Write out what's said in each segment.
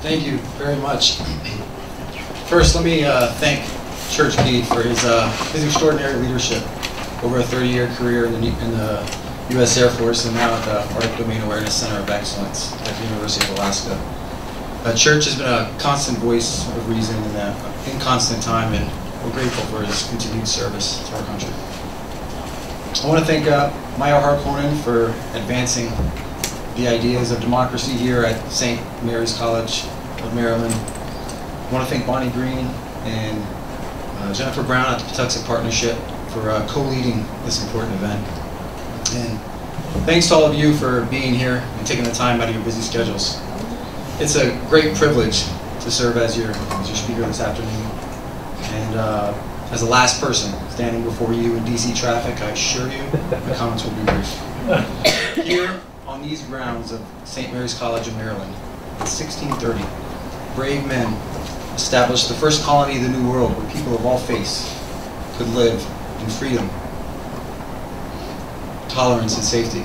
Thank you very much. First, let me thank Church P for his extraordinary leadership over a 30-year career in the U.S. Air Force, and now at the Arctic Domain Awareness Center of Excellence at the University of Alaska. Church has been a constant voice of reason in constant time, and we're grateful for his continued service to our country. I want to thank Maya Harkonnen for advancing the ideas of democracy here at St. Mary's College of Maryland. I want to thank Bonnie Green and Jennifer Brown at the Patuxent Partnership for co-leading this important event. And thanks to all of you for being here and taking the time out of your busy schedules. It's a great privilege to serve as your speaker this afternoon. And as the last person standing before you in DC traffic, I assure you my comments will be brief. Here on these grounds of St. Mary's College of Maryland, in 1630, brave men established the first colony of the New World where people of all faiths could live in freedom, tolerance, and safety.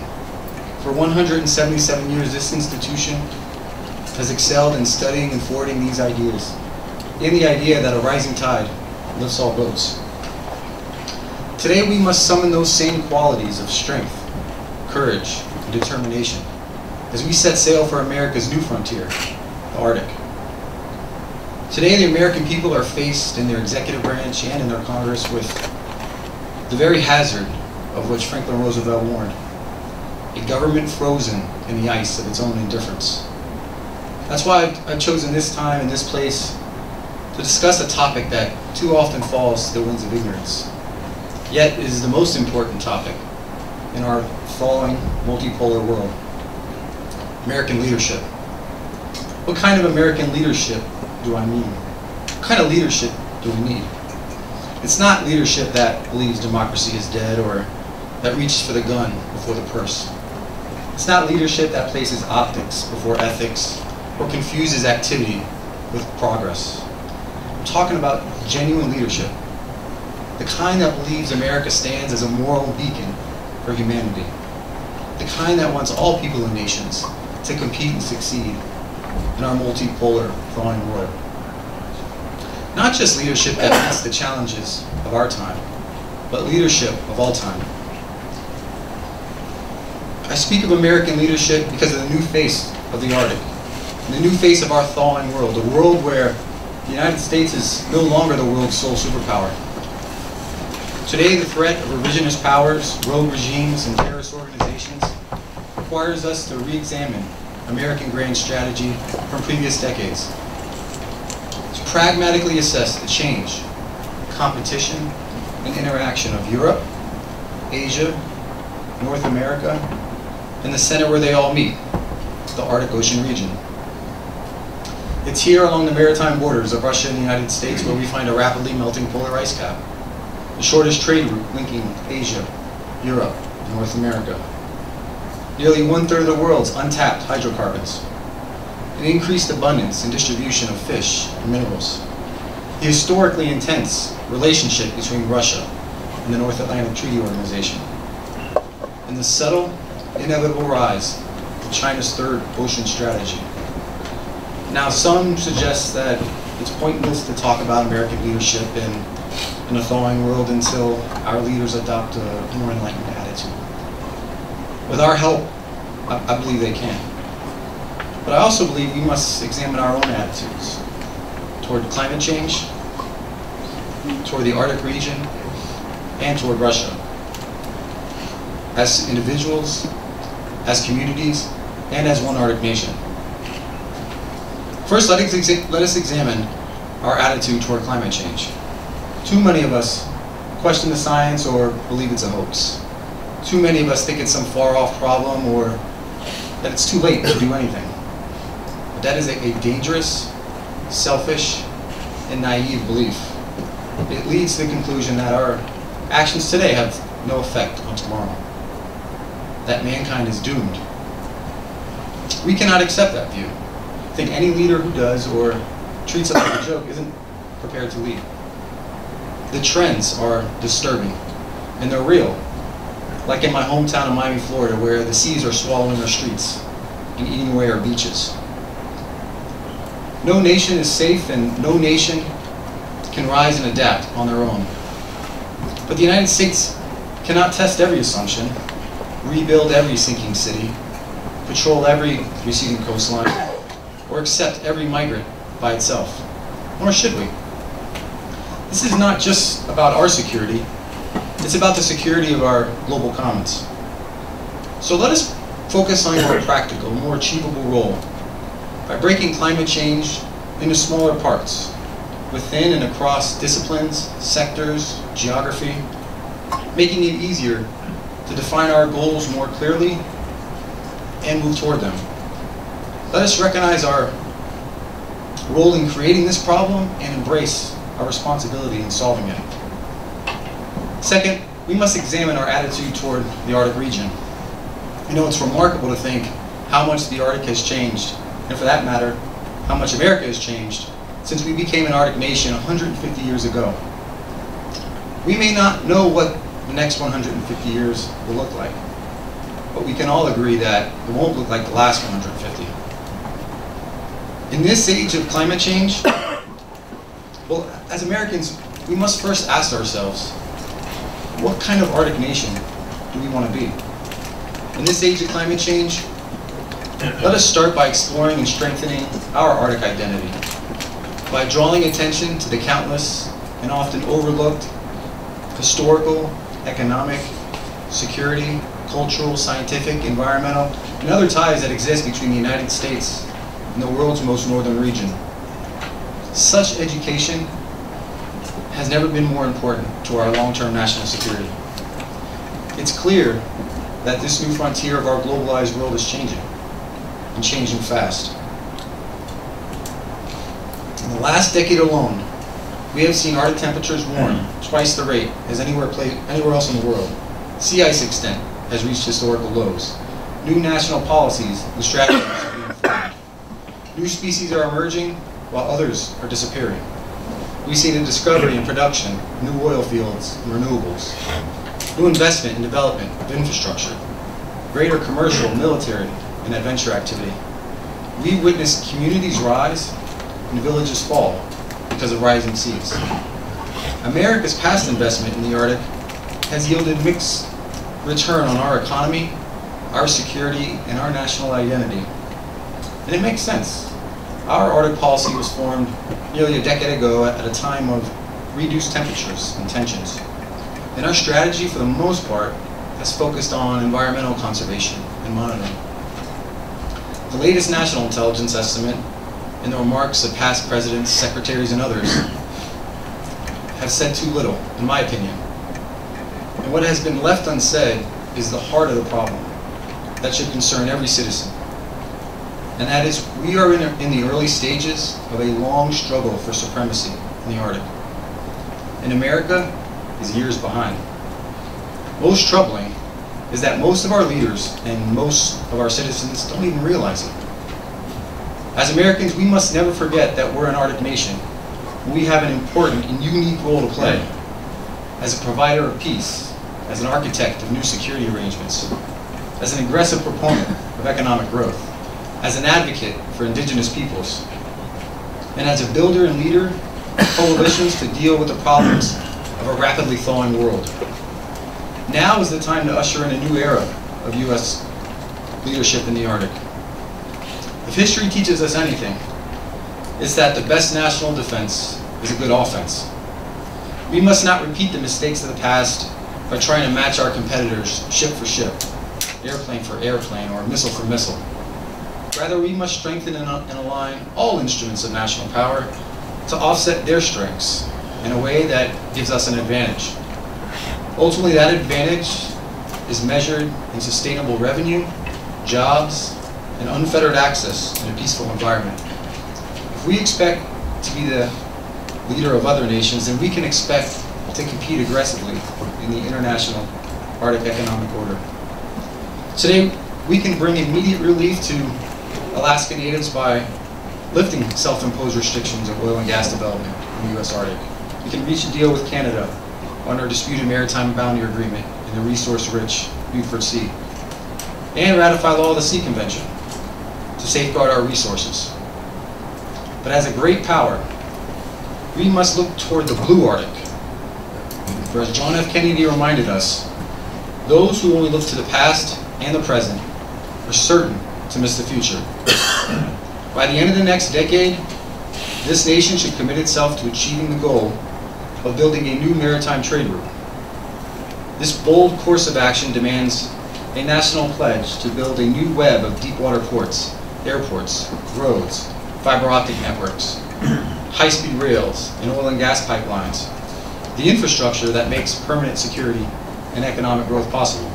For 177 years, this institution has excelled in studying and forwarding these ideas, in the idea that a rising tide lifts all boats. Today, we must summon those same qualities of strength, courage, and determination as we set sail for America's new frontier, the Arctic. Today, the American people are faced in their executive branch and in their Congress with the very hazard of which Franklin Roosevelt warned: a government frozen in the ice of its own indifference. That's why I've chosen this time and this place to discuss a topic that too often falls to the winds of ignorance, yet is the most important topic in our falling multipolar world: American leadership. What kind of American leadership do I mean? What kind of leadership do we need? It's not leadership that believes democracy is dead or that reaches for the gun before the purse. It's not leadership that places optics before ethics or confuses activity with progress. I'm talking about genuine leadership, the kind that believes America stands as a moral beacon for humanity, the kind that wants all people and nations to compete and succeed in our multipolar growing world. Not just leadership that meets the challenges of our time, but leadership of all time. I speak of American leadership because of the new face of the Arctic, the new face of our thawing world, a world where the United States is no longer the world's sole superpower. Today, the threat of revisionist powers, rogue regimes, and terrorist organizations requires us to re-examine American grand strategy from previous decades, to pragmatically assess the change, competition, and interaction of Europe, Asia, North America, and the center where they all meet, the Arctic Ocean region. It's here along the maritime borders of Russia and the United States where we find a rapidly melting polar ice cap, the shortest trade route linking Asia, Europe, and North America. Nearly one-third of the world's untapped hydrocarbons, an increased abundance and distribution of fish and minerals, the historically intense relationship between Russia and the North Atlantic Treaty Organization, and the subtle, inevitable rise of China's third ocean strategy. Now, some suggest that it's pointless to talk about American leadership in a thawing world until our leaders adopt a more enlightened attitude. With our help, I believe they can. But I also believe we must examine our own attitudes toward climate change, toward the Arctic region, and toward Russia, as individuals, as communities, and as one Arctic nation. First, let us examine our attitude toward climate change. Too many of us question the science or believe it's a hoax. Too many of us think it's some far-off problem or that it's too late to do anything. That is a dangerous, selfish, and naive belief. It leads to the conclusion that our actions today have no effect on tomorrow, that mankind is doomed. We cannot accept that view. I think any leader who does or treats it like a joke isn't prepared to lead. The trends are disturbing, and they're real, like in my hometown of Miami, Florida, where the seas are swallowing our streets and eating away our beaches. No nation is safe and no nation can rise and adapt on their own. But the United States cannot test every assumption, rebuild every sinking city, patrol every receding coastline, or accept every migrant by itself. Nor should we. This is not just about our security, it's about the security of our global commons. So let us focus on a more practical, more achievable role by breaking climate change into smaller parts, within and across disciplines, sectors, geography, making it easier to define our goals more clearly and move toward them. Let us recognize our role in creating this problem and embrace our responsibility in solving it. Second, we must examine our attitude toward the Arctic region. You know, it's remarkable to think how much the Arctic has changed, and for that matter, how much America has changed since we became an Arctic nation 150 years ago. We may not know what the next 150 years will look like, but we can all agree that it won't look like the last 150. In this age of climate change, well, as Americans, we must first ask ourselves, what kind of Arctic nation do we want to be? In this age of climate change, let us start by exploring and strengthening our Arctic identity, by drawing attention to the countless and often overlooked historical, economic, security, cultural, scientific, environmental, and other ties that exist between the United States in the world's most northern region. Such education has never been more important to our long-term national security. It's clear that this new frontier of our globalized world is changing, and changing fast. In the last decade alone, we have seen Arctic temperatures warm twice the rate as anywhere else in the world. Sea ice extent has reached historical lows. New national policies and strategies are being formed. New species are emerging while others are disappearing. We see the discovery and production of new oil fields and renewables, new investment and development of infrastructure, greater commercial, military, and adventure activity. We witness communities rise and villages fall because of rising seas. America's past investment in the Arctic has yielded mixed return on our economy, our security, and our national identity. And it makes sense. Our Arctic policy was formed nearly a decade ago at a time of reduced temperatures and tensions. And our strategy, for the most part, has focused on environmental conservation and monitoring. The latest national intelligence estimate and the remarks of past presidents, secretaries, and others have said too little, in my opinion. And what has been left unsaid is the heart of the problem that should concern every citizen. And that is, we are in the early stages of a long struggle for supremacy in the Arctic. And America is years behind. Most troubling is that most of our leaders and most of our citizens don't even realize it. As Americans, we must never forget that we're an Arctic nation. We have an important and unique role to play as a provider of peace, as an architect of new security arrangements, as an aggressive proponent of economic growth, as an advocate for indigenous peoples, and as a builder and leader of coalitions to deal with the problems of a rapidly thawing world. Now is the time to usher in a new era of U.S. leadership in the Arctic. If history teaches us anything, it's that the best national defense is a good offense. We must not repeat the mistakes of the past by trying to match our competitors ship for ship, airplane for airplane, or missile for missile. Rather, we must strengthen and align all instruments of national power to offset their strengths in a way that gives us an advantage. Ultimately, that advantage is measured in sustainable revenue, jobs, and unfettered access in a peaceful environment. If we expect to be the leader of other nations, then we can expect to compete aggressively in the international Arctic economic order. Today, we can bring immediate relief to Alaska Natives by lifting self-imposed restrictions of oil and gas development in the U.S. Arctic. We can reach a deal with Canada on our disputed maritime boundary agreement in the resource-rich Beaufort Sea, and ratify the Law of the Sea Convention to safeguard our resources. but as a great power, we must look toward the blue Arctic. For as John F. Kennedy reminded us, those who only look to the past and the present are certain to miss the future. By the end of the next decade, this nation should commit itself to achieving the goal of building a new maritime trade route. This bold course of action demands a national pledge to build a new web of deep water ports, airports, roads, fiber optic networks, high-speed rails, and oil and gas pipelines, the infrastructure that makes permanent security and economic growth possible.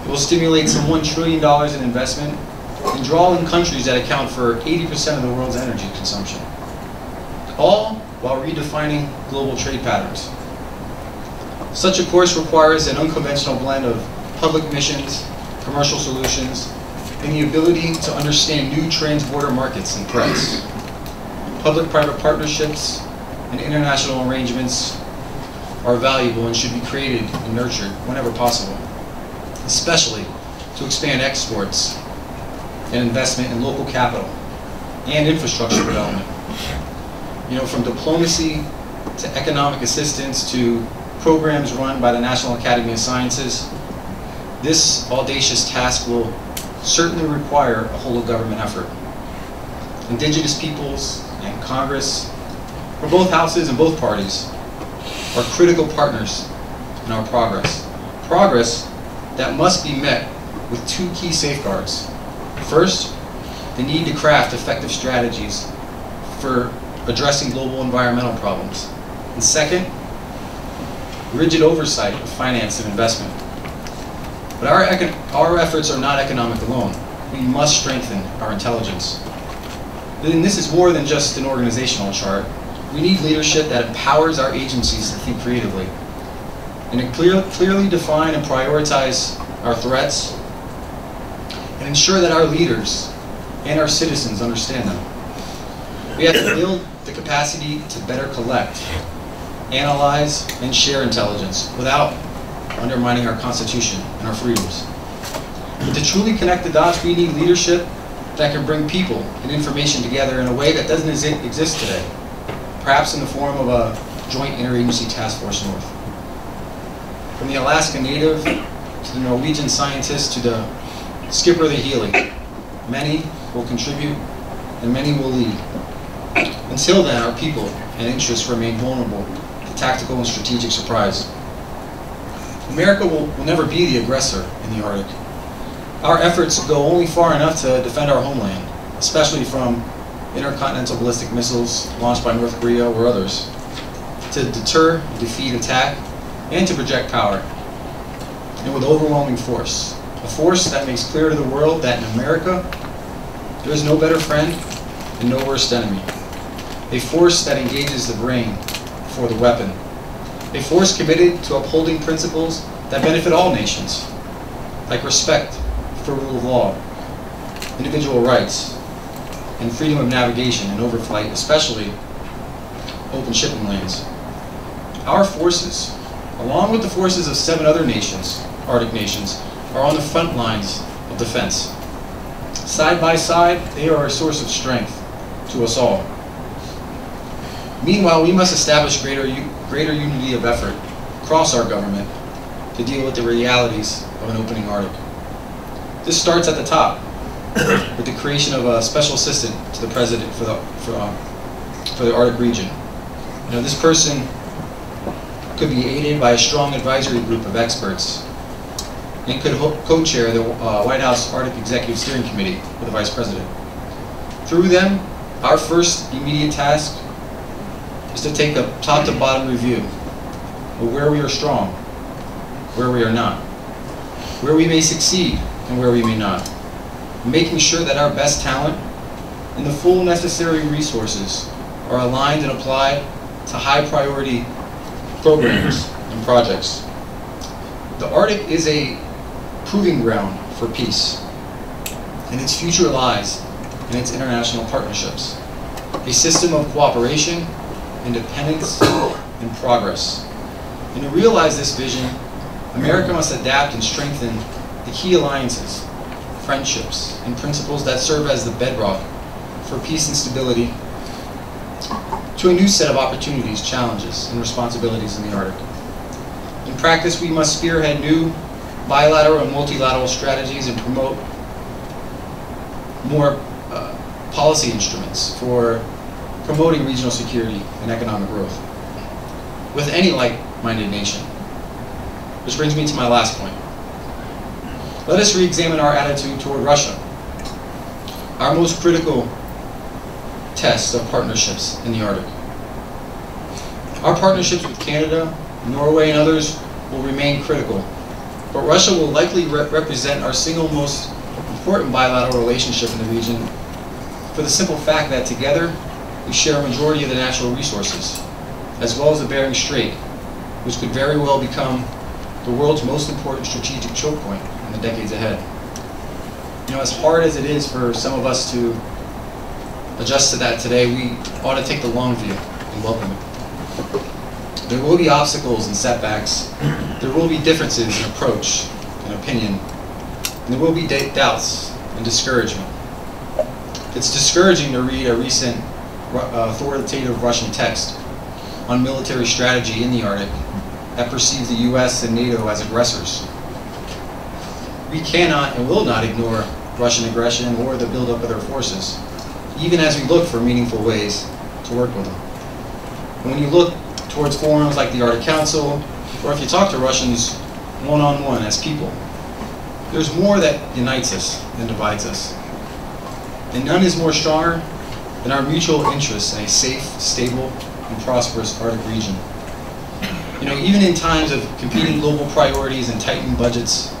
It will stimulate some $1 trillion in investment and draw in countries that account for 80% of the world's energy consumption, all while redefining global trade patterns. Such a course requires an unconventional blend of public missions, commercial solutions, and the ability to understand new trans-border markets and price, public-private partnerships, and international arrangements are valuable and should be created and nurtured whenever possible, especially to expand exports and investment in local capital and infrastructure development. You know, from diplomacy to economic assistance to programs run by the National Academy of Sciences, this audacious task will certainly require a whole of government effort. Indigenous peoples and Congress, for both houses and both parties, are critical partners in our progress. Progress that must be met with two key safeguards. First, the need to craft effective strategies for addressing global environmental problems. And second, rigid oversight of finance and investment. But our efforts are not economic alone. We must strengthen our intelligence. And this is more than just an organizational chart. We need leadership that empowers our agencies to think creatively and to clearly define and prioritize our threats and ensure that our leaders and our citizens understand them. We have to build the capacity to better collect, analyze, and share intelligence without undermining our Constitution and our freedoms. But to truly connect the dots, we need leadership that can bring people and information together in a way that doesn't exist today, perhaps in the form of a joint interagency task force north. From the Alaska Native to the Norwegian scientist to the Skipper the Healy, many will contribute and many will lead. Until then, our people and interests remain vulnerable to tactical and strategic surprise. America will never be the aggressor in the Arctic. Our efforts go only far enough to defend our homeland, especially from intercontinental ballistic missiles launched by North Korea or others, to deter, defeat attack, and to project power, and with overwhelming force. A force that makes clear to the world that in America, there is no better friend and no worst enemy. A force that engages the brain before the weapon. A force committed to upholding principles that benefit all nations, like respect for rule of law, individual rights, and freedom of navigation and overflight, especially open shipping lanes. Our forces, along with the forces of 7 other nations, Arctic nations, are on the front lines of defense. Side by side, they are a source of strength to us all. Meanwhile, we must establish greater unity of effort across our government to deal with the realities of an opening Arctic. This starts at the top with the creation of a special assistant to the president for the Arctic region. You know, this person could be aided by a strong advisory group of experts and could co-chair the White House Arctic Executive Steering Committee with the Vice President. Through them, our first immediate task is to take a top-to-bottom review of where we are strong, where we are not, where we may succeed and where we may not, making sure that our best talent and the full necessary resources are aligned and applied to high-priority programs and projects. The Arctic is a proving ground for peace, and its future lies in its international partnerships, a system of cooperation, independence, and progress. And to realize this vision, America must adapt and strengthen the key alliances, friendships, and principles that serve as the bedrock for peace and stability to a new set of opportunities, challenges, and responsibilities in the Arctic. In practice, we must spearhead new bilateral and multilateral strategies and promote more policy instruments for promoting regional security and economic growth with any like-minded nation. Which brings me to my last point. Let us re-examine our attitude toward Russia, our most critical test of partnerships in the Arctic. Our partnerships with Canada, Norway, and others will remain critical, but Russia will likely represent our single most important bilateral relationship in the region for the simple fact that together we share a majority of the natural resources, as well as the Bering Strait, which could very well become the world's most important strategic choke point in the decades ahead. You know, as hard as it is for some of us to adjust to that today, we ought to take the long view and welcome it. There will be obstacles and setbacks. There will be differences in approach and opinion. And there will be doubts and discouragement. It's discouraging to read a recent authoritative Russian text on military strategy in the Arctic that perceives the US and NATO as aggressors. We cannot and will not ignore Russian aggression or the buildup of their forces, even as we look for meaningful ways to work with them. And when you look towards forums like the Arctic Council, or if you talk to Russians one-on-one as people, there's more that unites us than divides us. And none is more stronger than our mutual interest in a safe, stable, and prosperous Arctic region. You know, even in times of competing global priorities and tightened budgets,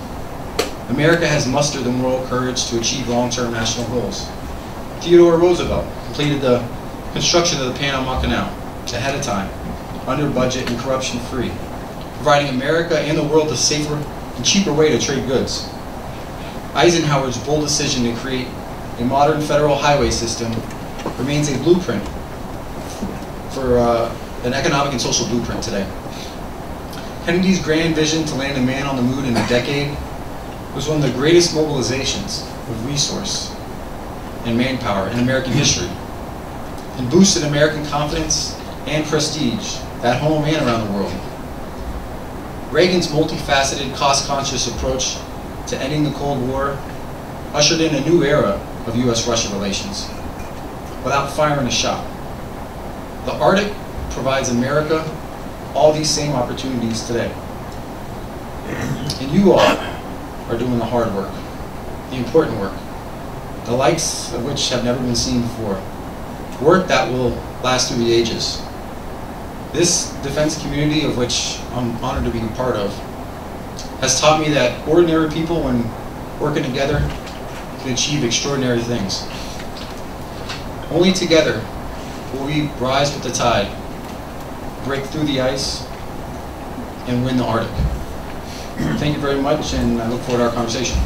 America has mustered the moral courage to achieve long-term national goals. Theodore Roosevelt completed the construction of the Panama Canal ahead of time, under budget and corruption-free, providing America and the world a safer and cheaper way to trade goods. Eisenhower's bold decision to create a modern federal highway system remains a blueprint for an economic and social blueprint today. Kennedy's grand vision to land a man on the moon in a decade was one of the greatest mobilizations of resource and manpower in American history, and boosted American confidence and prestige at home and around the world. Reagan's multifaceted, cost-conscious approach to ending the Cold War ushered in a new era of U.S.-Russia relations without firing a shot. The Arctic provides America all these same opportunities today. And you all are doing the hard work, the important work, the likes of which have never been seen before. Work that will last through the ages. This defense community, of which I'm honored to be a part of, has taught me that ordinary people, when working together, can achieve extraordinary things. Only together will we rise with the tide, break through the ice, and win the Arctic. Thank you very much, and I look forward to our conversation.